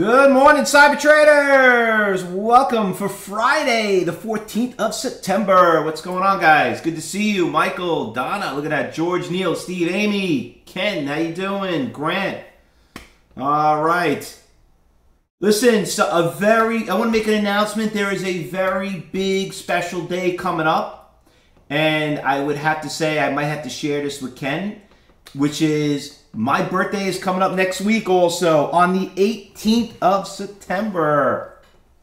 Good morning, Cyber Traders! Welcome for Friday, the 14th of September. What's going on, guys? Good to see you. Michael, Donna, look at that. George, Neil, Steve, Amy, Ken, how you doing? Grant. All right. Listen, so I want to make an announcement. There is a very big special day coming up. And I would have to say I might have to share this with Ken, which is my birthday is coming up next week also on the 18th of September.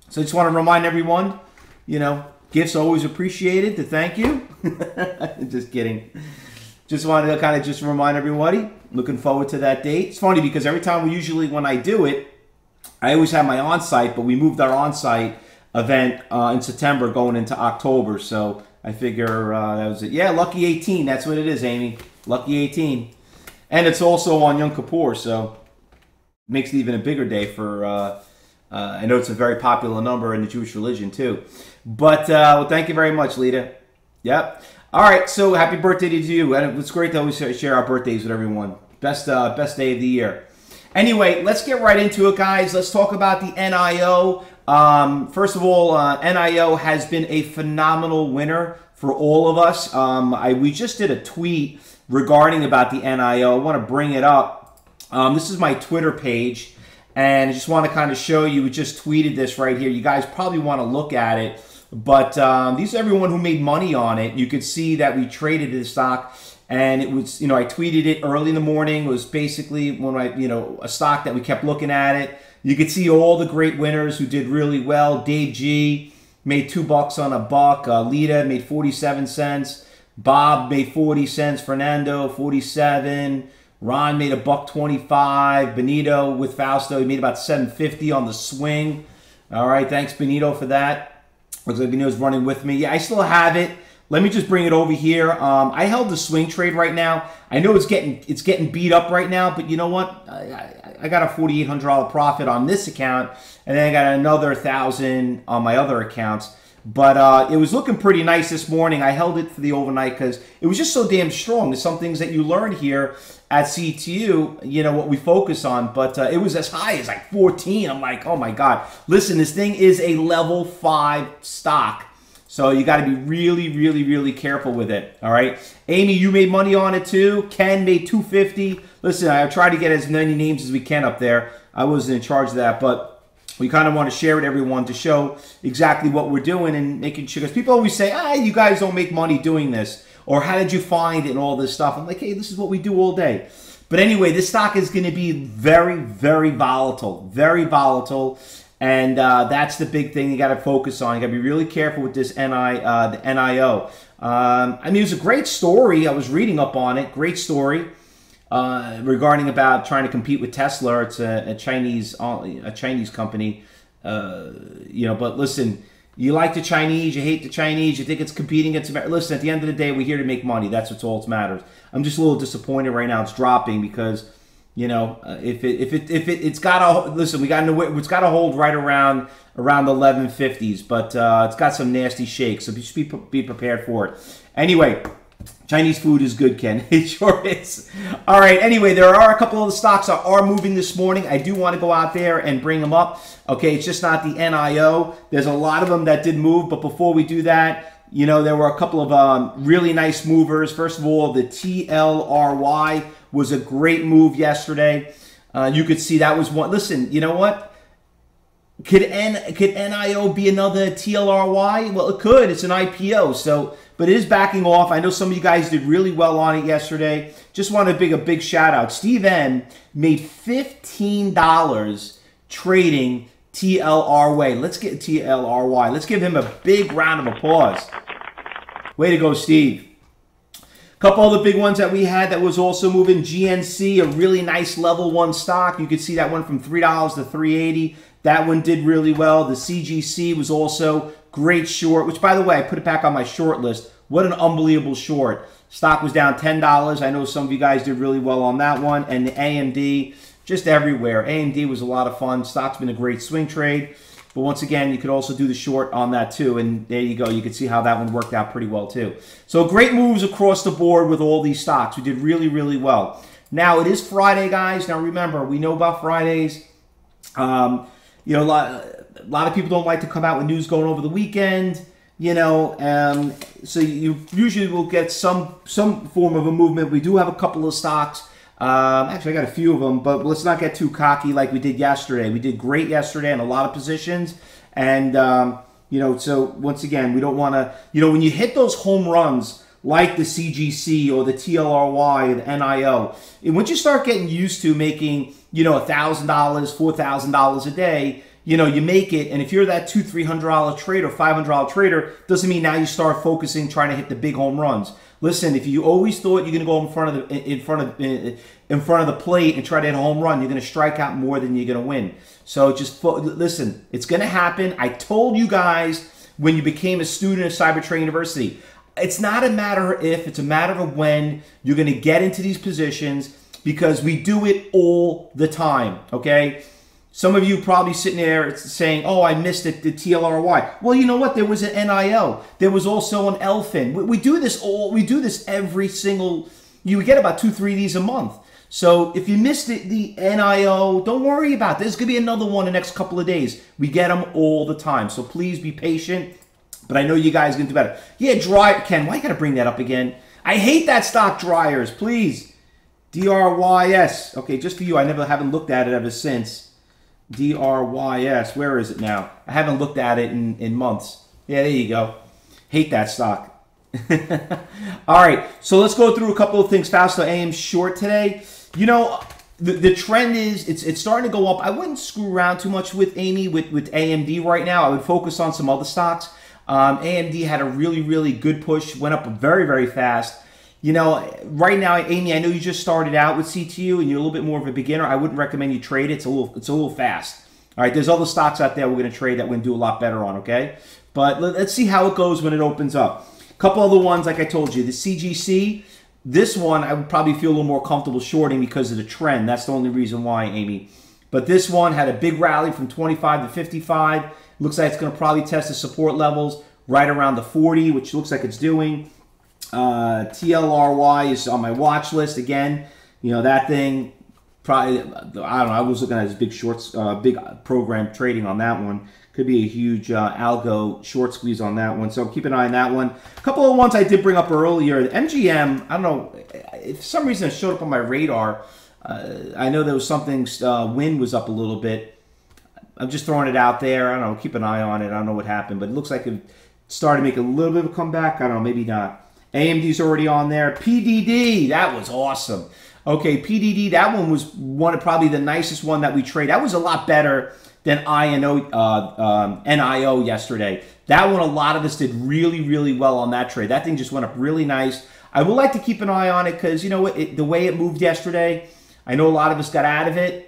So I just want to remind everyone, you know, gifts always appreciated, to thank you. Just kidding. Just wanted to kind of just remind everybody, looking forward to that date. It's funny because every time when I do it, I always have my on-site, but we moved our on-site event in September going into October. So I figure that was it. Yeah, lucky 18. That's what it is, Amy. Lucky 18. And it's also on Yom Kippur, so it makes it even a bigger day for, I know it's a very popular number in the Jewish religion too. But, well, thank you very much, Lita. Yep. All right, so happy birthday to you. And it's great that we share our birthdays with everyone. Best day of the year. Anyway, let's get right into it, guys. Let's talk about the NIO. First of all, NIO has been a phenomenal winner for all of us. We just did a tweet regarding about the NIO. I want to bring it up. This is my Twitter page, and I just want to kind of show you. We just tweeted this right here. You guys probably want to look at it, but these are everyone who made money on it. You could see that we traded the stock, and it was, you know, I tweeted it early in the morning. It was basically a stock that we kept looking at it. You could see all the great winners who did really well. Dave G made $2 on a buck. Lita made 47 cents. Bob made 40 cents, Fernando 47, Ron made $1.25, Benito with Fausto, he made about $7.50 on the swing. All right, thanks Benito for that. Looks like Benito's running with me. Yeah, I still have it. Let me just bring it over here. I held the swing trade right now. I know it's getting beat up right now, but you know what? I got a $4,800 profit on this account, and then I got another $1,000 on my other accounts. But it was looking pretty nice this morning. I held it for the overnight because it was just so damn strong. There's some things that you learn here at CTU, you know, what we focus on. But it was as high as like 14. I'm like, oh, my God. Listen, this thing is a level 5 stock. So you got to be really, really, really careful with it. All right. Amy, you made money on it, too. Ken made $250. Listen, I tried to get as many names as we can up there. I wasn't in charge of that, but we kind of want to share with everyone to show exactly what we're doing and making sure. Because people always say, ah, you guys don't make money doing this. Or how did you find it and all this stuff? I'm like, hey, this is what we do all day. But anyway, this stock is going to be very, very volatile. Very volatile. And that's the big thing you got to focus on. You got to be really careful with this the NIO. I mean, it was a great story. I was reading up on it. Great story. Regarding about trying to compete with Tesla. It's a Chinese company, you know, but listen, you like the Chinese, you hate the Chinese, you think it's competing against America. Listen, at the end of the day, we're here to make money. That's what's all that matters. I'm just a little disappointed right now. It's dropping because, you know, it's got a, listen, we got to know it's got to hold right around the 1150s, but it's got some nasty shakes. So just be prepared for it. Anyway, Chinese food is good, Ken. It sure is. All right. Anyway, there are a couple of the stocks that are moving this morning. I do want to go out there and bring them up. Okay, it's just not the NIO. There's a lot of them that did move, but before we do that, you know, there were a couple of really nice movers. First of all, the TLRY was a great move yesterday. You could see that was one. Listen, you know what? Could NIO be another TLRY? Well, it could. It's an IPO, so but it is backing off. I know some of you guys did really well on it yesterday. Just want to make a big shout out. Steve N made $15 trading TLRY. Let's get TLRY. Let's give him a big round of applause. Way to go, Steve. A couple other big ones that we had that was also moving. GNC, a really nice level 1 stock. You could see that one from $3 to $3.80. That one did really well. The CGC was also great short, which, by the way, I put it back on my short list. What an unbelievable short. Stock was down $10. I know some of you guys did really well on that one. And the AMD, just everywhere. AMD was a lot of fun. Stock's been a great swing trade. But once again, you could also do the short on that too. And there you go. You could see how that one worked out pretty well too. So great moves across the board with all these stocks. We did really, really well. Now, it is Friday, guys. Now, remember, we know about Fridays. You know, a lot of people don't like to come out with news going over the weekend, you know, so you usually will get some form of a movement. We do have a couple of stocks. Actually, I got a few of them, but let's not get too cocky like we did yesterday. We did great yesterday in a lot of positions. And, you know, so once again, we don't want to, you know, when you hit those home runs like the CGC or the TLRY or the NIO, and once you start getting used to making, you know, $1,000, $4,000 a day, you know, you make it. And if you're that $200, $300 trader, $500 trader, doesn't mean now you start focusing, trying to hit the big home runs. Listen, if you always thought you're going to go in front of the plate and try to hit a home run, you're going to strike out more than you're going to win. So just listen, it's going to happen. I told you guys when you became a student of Cyber Trading University, it's not a matter of if, it's a matter of when you're going to get into these positions, because we do it all the time, okay? Some of you probably sitting there saying, oh, I missed it, the TLRY. Well, you know what? There was an NIO. There was also an LFIN. We do this every single, you get about 2-3 of these a month. So if you missed it, the NIO, don't worry about it. There's going to be another one the next couple of days. We get them all the time. So please be patient. But I know you guys are going to do better. Yeah, DRYS, Ken, why you got to bring that up again? I hate that stock, DRYS, please. DRYS. Okay, just for you. I haven't looked at it ever since. DRYS, where is it now? I haven't looked at it in months. Yeah, there you go. Hate that stock. All right, so let's go through a couple of things fast. So AM short today. You know, the trend is it's starting to go up. I wouldn't screw around too much with AMD right now. I would focus on some other stocks. AMD had a really, really good push, went up very, very fast. You know, right now, Amy, I know you just started out with CTU and you're a little bit more of a beginner. I wouldn't recommend you trade it. It's a little fast. All right, there's other stocks out there we're going to trade that we're going to do a lot better on, okay? But let's see how it goes when it opens up. A couple other ones, like I told you, the CGC. This one, I would probably feel a little more comfortable shorting because of the trend. That's the only reason why, Amy. But this one had a big rally from 25 to 55. Looks like it's going to probably test the support levels right around the 40, which looks like it's doing. TLRY is on my watch list again. You know, that thing probably, I don't know, I was looking at this big shorts, big program trading on that one. Could be a huge algo short squeeze on that one, so keep an eye on that one. A couple of ones I did bring up earlier, the MGM. I don't know, if for some reason it showed up on my radar. I know there was something, wind was up a little bit. I'm just throwing it out there. I don't know, keep an eye on it. I don't know what happened, but it looks like it started to make a little bit of a comeback. I don't know, maybe not. AMD's already on there. PDD, that was awesome. Okay, PDD, that one was probably the nicest one that we trade. That was a lot better than NIO yesterday. That one, a lot of us did really, really well on that trade. That thing just went up really nice. I would like to keep an eye on it because, you know, the way it moved yesterday, I know a lot of us got out of it.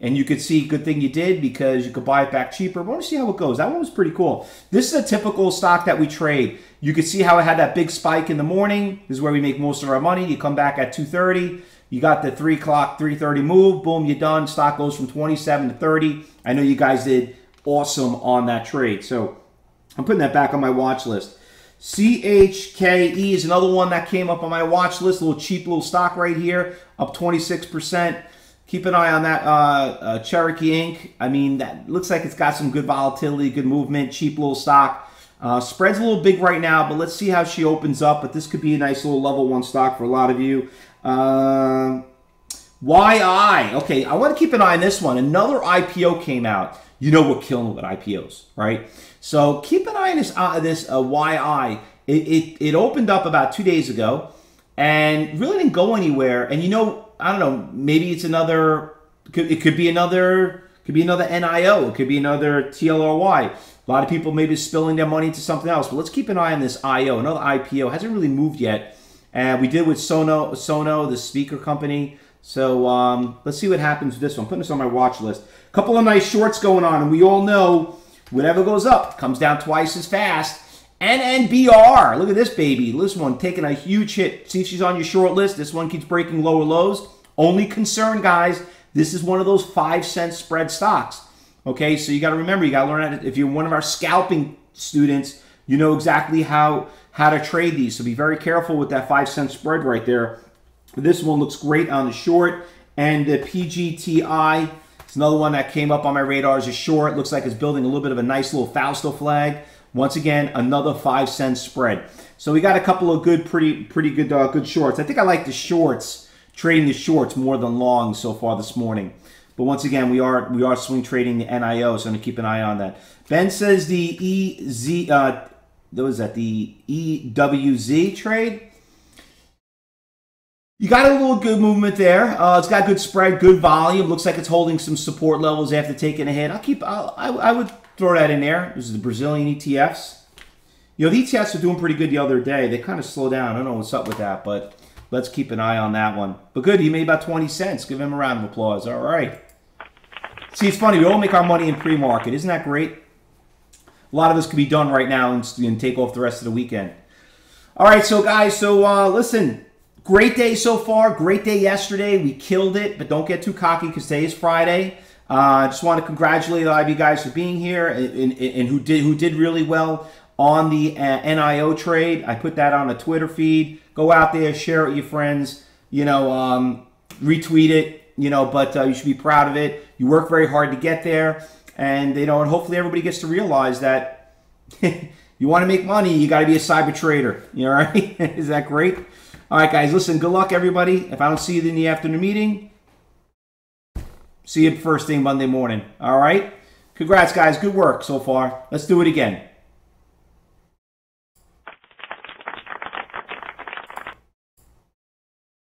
And you could see, good thing you did, because you could buy it back cheaper. But I want to see how it goes. That one was pretty cool. This is a typical stock that we trade. You could see how it had that big spike in the morning. This is where we make most of our money. You come back at 2:30. You got the 3 o'clock, 3:30 move. Boom, you're done. Stock goes from 27 to 30. I know you guys did awesome on that trade. So I'm putting that back on my watch list. CHKE is another one that came up on my watch list. A little cheap little stock right here. Up 26%. Keep an eye on that Cherokee Inc. I mean, that looks like it's got some good volatility, good movement, cheap little stock. Spread's a little big right now, but let's see how she opens up. But this could be a nice little level one stock for a lot of you. YI. Okay, I want to keep an eye on this one. Another IPO came out. You know we're killing with IPOs, right? So keep an eye on this YI. It opened up about 2 days ago and really didn't go anywhere. And you know, I don't know, maybe it's another, it could be another NIO, it could be another TLRY. A lot of people maybe spilling their money to something else, but let's keep an eye on this IO, another IPO, hasn't really moved yet. And we did with Sono, the speaker company. So let's see what happens with this one. I'm putting this on my watch list. A couple of nice shorts going on, and we all know whatever goes up comes down twice as fast. NNBR, look at this baby. This one taking a huge hit. See if she's on your short list. This one keeps breaking lower lows. Only concern, guys, this is one of those 5-cent spread stocks. Okay, so you got to remember, you got to learn how to, if you're one of our scalping students, you know exactly how to trade these. So be very careful with that 5-cent spread right there. This one looks great on the short. And the PGTI, It's another one that came up on my radar as a short. Looks like it's building a little bit of a nice little Fausto flag. Once again, another 5-cent spread. So we got a couple of good, pretty good shorts. I think I like the shorts, trading the shorts more than long so far this morning. But once again, we are swing trading the NIO, so I'm gonna keep an eye on that. Ben says the EWZ trade. You got a little good movement there. It's got good spread, good volume. Looks like it's holding some support levels after taking a hit. I would throw that in there. This is the Brazilian ETFs. You know, the ETFs were doing pretty good the other day. They kind of slowed down. I don't know what's up with that, but let's keep an eye on that one. But good, he made about 20 cents. Give him a round of applause. All right. See, it's funny. We all make our money in pre-market. Isn't that great? A lot of this could be done right now and take off the rest of the weekend. All right, so guys, so listen. Great day so far. Great day yesterday. We killed it, but don't get too cocky because today is Friday. I just want to congratulate a lot of you guys for being here and who did really well on the NIO trade. I put that on a Twitter feed. Go out there, share it with your friends. You know, retweet it. You know, but you should be proud of it. You work very hard to get there, and you know, and hopefully everybody gets to realize that you want to make money, you got to be a cyber trader. You know, right? Is that great? All right, guys, listen, good luck, everybody. If I don't see you in the afternoon meeting, see you first thing Monday morning. All right? Congrats, guys. Good work so far. Let's do it again.